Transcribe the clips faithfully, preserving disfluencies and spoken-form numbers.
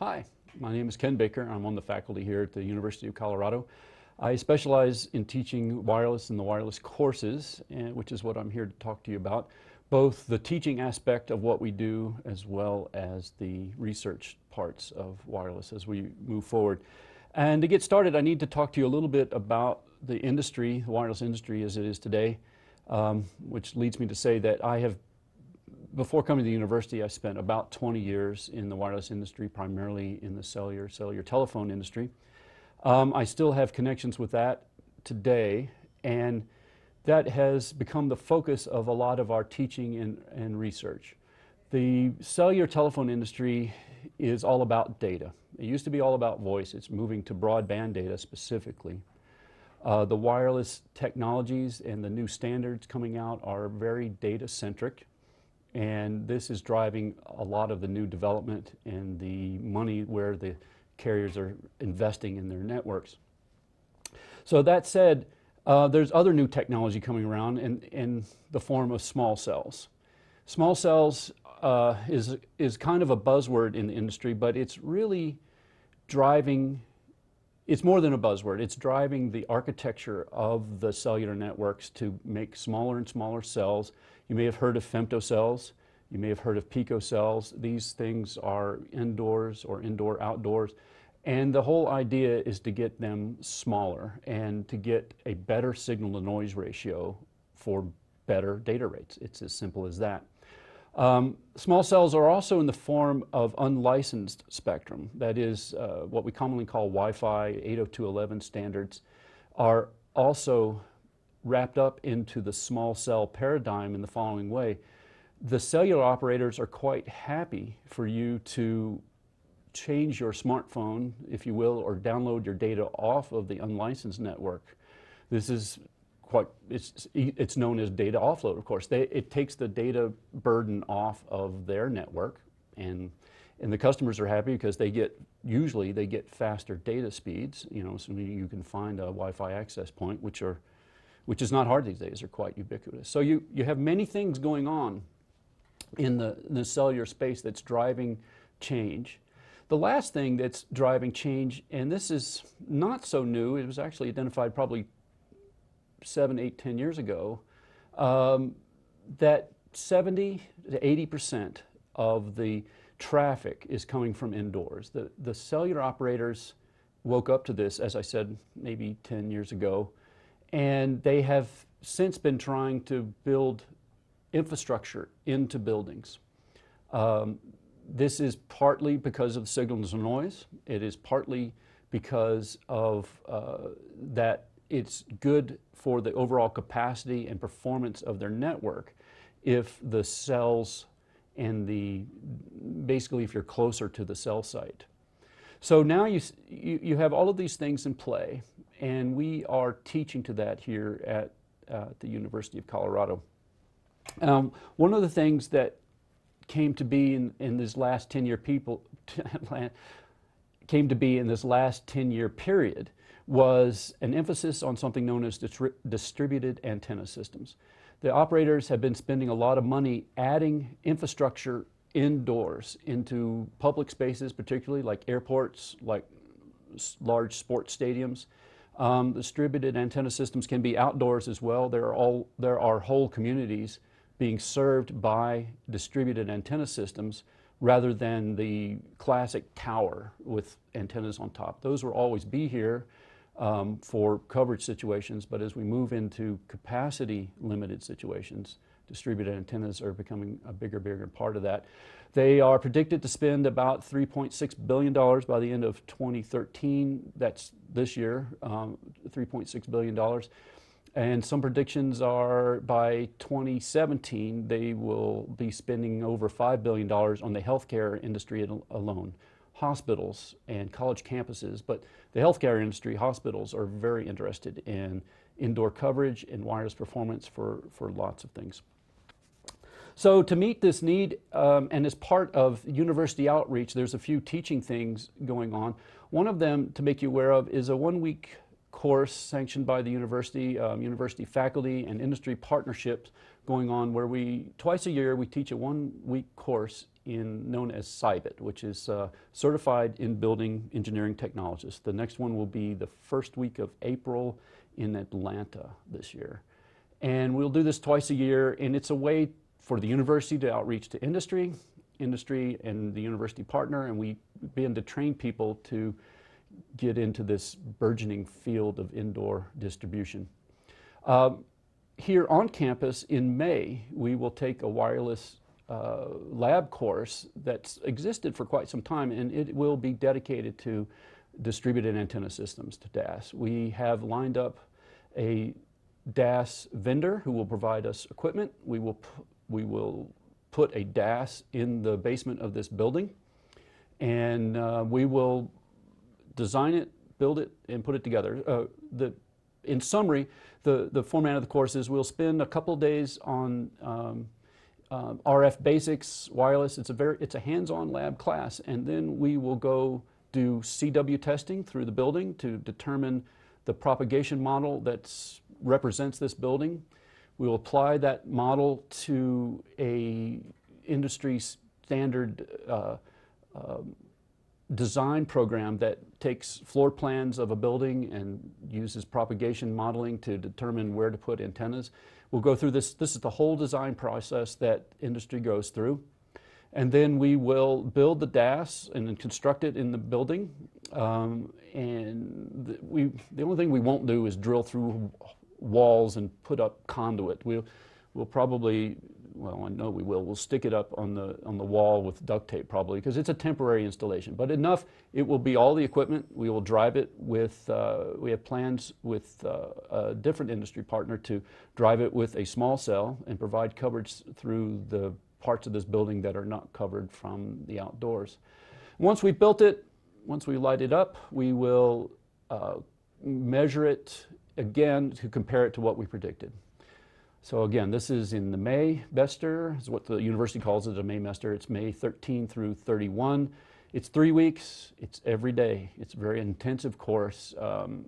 Hi, my name is Ken Baker. I'm one of the faculty here at the University of Colorado. I specialize in teaching wireless and the wireless courses, and, which is what I'm here to talk to you about, both the teaching aspect of what we do as well as the research parts of wireless as we move forward. And to get started, I need to talk to you a little bit about the industry, the wireless industry as it is today, um, which leads me to say that I have before coming to the university, I spent about twenty years in the wireless industry, primarily in the cellular, cellular telephone industry. Um, I still have connections with that today, and that has become the focus of a lot of our teaching and, and research. The cellular telephone industry is all about data. It used to be all about voice. It's moving to broadband data specifically. Uh, the wireless technologies and the new standards coming out are very data-centric. And this is driving a lot of the new development and the money where the carriers are investing in their networks. So that said, uh, there's other new technology coming around in, in the form of small cells. Small cells uh, is, is kind of a buzzword in the industry, but it's really driving, it's more than a buzzword, it's driving the architecture of the cellular networks to make smaller and smaller cells. You may have heard of femtocells, you may have heard of picocells. These things are indoors or indoor outdoors, and the whole idea is to get them smaller and to get a better signal-to-noise ratio for better data rates. It's as simple as that. Um, small cells are also in the form of unlicensed spectrum. That is, uh, what we commonly call Wi-Fi, eight oh two dot eleven standards are also wrapped up into the small cell paradigm in the following way. The cellular operators are quite happy for you to change your smartphone, if you will, or download your data off of the unlicensed network. This is quite, it's, it's known as data offload, of course. They, it takes the data burden off of their network, and, and the customers are happy because they get, usually they get faster data speeds, you know, so you can find a Wi-Fi access point, which are which is not hard these days, are quite ubiquitous. So you, you have many things going on in the, in the cellular space that's driving change. The last thing that's driving change, and this is not so new, it was actually identified probably seven, eight, ten years ago, um, that seventy to eighty percent of the traffic is coming from indoors. The, the cellular operators woke up to this, as I said, maybe ten years ago, and they have since been trying to build infrastructure into buildings. Um, this is partly because of signals and noise. It is partly because of uh, that it's good for the overall capacity and performance of their network if the cells and the, basically if you're closer to the cell site. So now you, you, you have all of these things in play, and we are teaching to that here at uh, the University of Colorado. Um, one of the things that came to be in, in this last ten-year people came to be in this last ten-year period was an emphasis on something known as distri distributed antenna systems. The operators have been spending a lot of money adding infrastructure indoors into public spaces, particularly like airports, like large sports stadiums. Um, distributed antenna systems can be outdoors as well. There are, all, there are whole communities being served by distributed antenna systems rather than the classic tower with antennas on top. Those will always be here um, for coverage situations, but as we move into capacity-limited situations, distributed antennas are becoming a bigger, bigger part of that. They are predicted to spend about three point six billion dollars by the end of twenty thirteen. That's this year, um, three point six billion dollars. And some predictions are by twenty seventeen, they will be spending over five billion dollars on the healthcare industry alone. Hospitals and college campuses, but the healthcare industry, hospitals are very interested in indoor coverage and wireless performance for, for lots of things. So to meet this need, um, and as part of university outreach, there's a few teaching things going on. One of them, to make you aware of, is a one-week course sanctioned by the university, um, university faculty and industry partnerships going on, where we, twice a year, we teach a one-week course in known as CIBET, which is uh, Certified in Building Engineering Technologists. The next one will be the first week of April in Atlanta this year. And we'll do this twice a year, and it's a way for the university to outreach to industry, industry and the university partner, and we begin to train people to get into this burgeoning field of indoor distribution. Uh, here on campus in May, we will take a wireless uh, lab course that's existed for quite some time, and it will be dedicated to distributed antenna systems, to D A S. We have lined up a D A S vendor who will provide us equipment. We will, we will put a D A S in the basement of this building, and uh, we will design it, build it, and put it together. Uh, the, in summary, the, the format of the course is we'll spend a couple days on um, uh, R F basics, wireless. It's a, very, it's a hands-on lab class, and then we will go do C W testing through the building to determine the propagation model that represents this building. We will apply that model to a industry standard uh, uh, design program that takes floor plans of a building and uses propagation modeling to determine where to put antennas. We'll go through this. This is the whole design process that industry goes through. And then we will build the D A S and then construct it in the building. Um, and the, we, the only thing we won't do is drill through walls and put up conduit. We'll, we'll probably, well, I know we will, we'll stick it up on the, on the wall with duct tape probably, because it's a temporary installation. But enough, it will be all the equipment. We will drive it with, uh, we have plans with uh, a different industry partner to drive it with a small cell and provide coverage through the parts of this building that are not covered from the outdoors. Once we built it, once we light it up, we will uh, measure it again to compare it to what we predicted. So again, this is in the Maymester, is what the university calls it, a Maymester. It's May thirteenth through thirty-first. It's three weeks, it's every day. It's a very intensive course, um,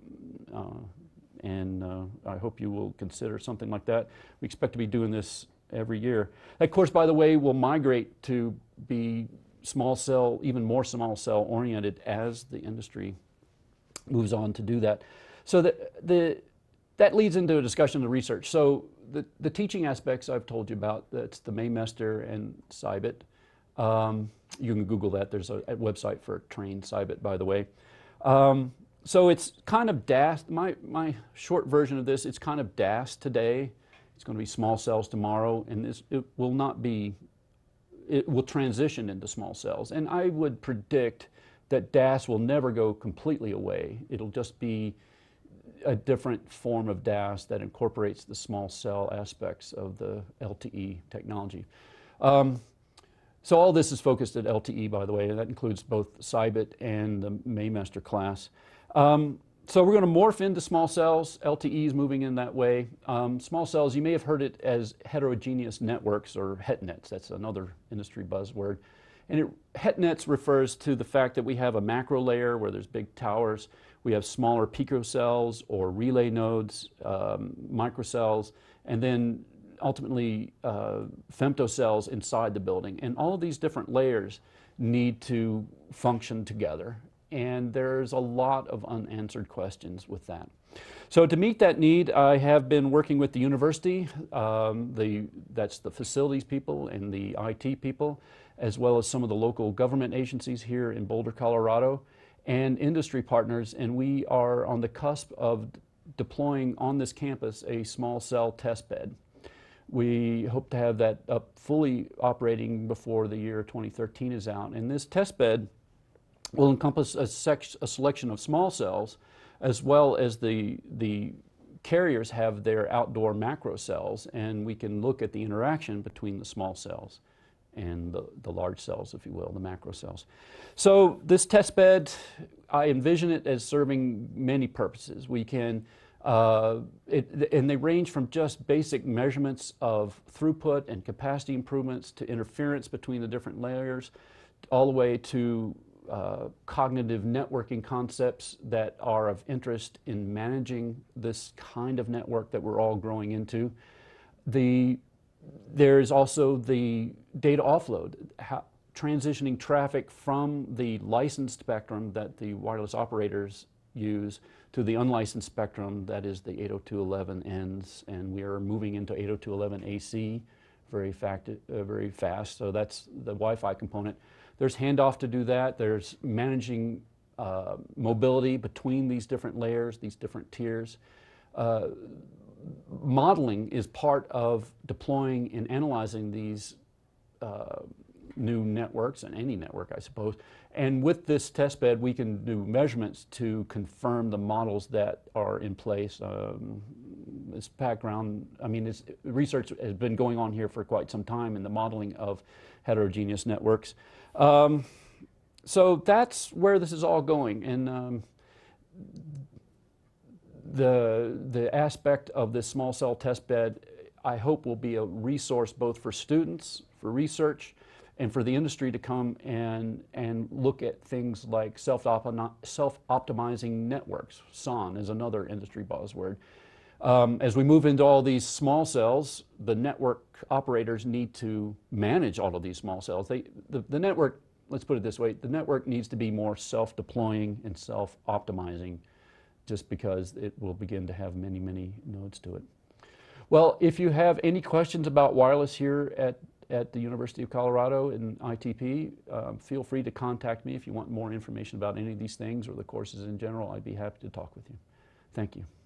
uh, and uh, I hope you will consider something like that. We expect to be doing this every year. That course, by the way, will migrate to be small cell, even more small cell oriented as the industry moves on to do that. So the, the, that leads into a discussion of research. So the, the teaching aspects I've told you about, that's the Maymester and CIBET. Um, you can Google that. There's a, a website for trained CIBET, by the way. Um, so it's kind of D A S. My, my short version of this, it's kind of D A S today. It's going to be small cells tomorrow, and this, it will not be, it will transition into small cells. And I would predict that D A S will never go completely away. It'll just be a different form of D A S that incorporates the small cell aspects of the L T E technology. Um, so all this is focused at L T E, by the way, and that includes both CIBET and the Maymester class. Um, So we're going to morph into small cells. L T E is moving in that way. Um, small cells, you may have heard it as heterogeneous networks or hetnets. That's another industry buzzword. And it, hetnets refers to the fact that we have a macro layer where there's big towers. We have smaller picocells or relay nodes, um, microcells, and then ultimately uh, femtocells inside the building. And all of these different layers need to function together. And there's a lot of unanswered questions with that. So to meet that need, I have been working with the university, um, the, that's the facilities people and the I T people, as well as some of the local government agencies here in Boulder, Colorado, and industry partners. And we are on the cusp of deploying on this campus a small cell test bed. We hope to have that up fully operating before the year twenty thirteen is out. And this test bed will encompass a, a selection of small cells, as well as the, the carriers have their outdoor macro cells, and we can look at the interaction between the small cells and the, the large cells, if you will, the macro cells. So this test bed, I envision it as serving many purposes. We can, uh, it, and they range from just basic measurements of throughput and capacity improvements to interference between the different layers, all the way to Uh, cognitive networking concepts that are of interest in managing this kind of network that we're all growing into. The, there's also the data offload. How, transitioning traffic from the licensed spectrum that the wireless operators use to the unlicensed spectrum that is the eight oh two dot eleven ends, and we are moving into eight oh two dot eleven A C very, fact, uh, very fast, so that's the Wi-Fi component. There's handoff to do that, there's managing uh, mobility between these different layers, these different tiers. Uh, modeling is part of deploying and analyzing these uh, new networks, and any network I suppose, and with this testbed we can do measurements to confirm the models that are in place. Um, this background, I mean, this research has been going on here for quite some time in the modeling of heterogeneous networks. Um, so that's where this is all going, and um, the, the aspect of this small cell testbed I hope will be a resource both for students, for research, and for the industry to come and, and look at things like self-optimizing networks. S O N is another industry buzzword. Um, as we move into all these small cells, the network operators need to manage all of these small cells. They, the, the network, let's put it this way, the network needs to be more self-deploying and self-optimizing, just because it will begin to have many, many nodes to it. Well, if you have any questions about wireless here at at the University of Colorado in I T P, um, feel free to contact me if you want more information about any of these things or the courses in general. I'd be happy to talk with you. Thank you.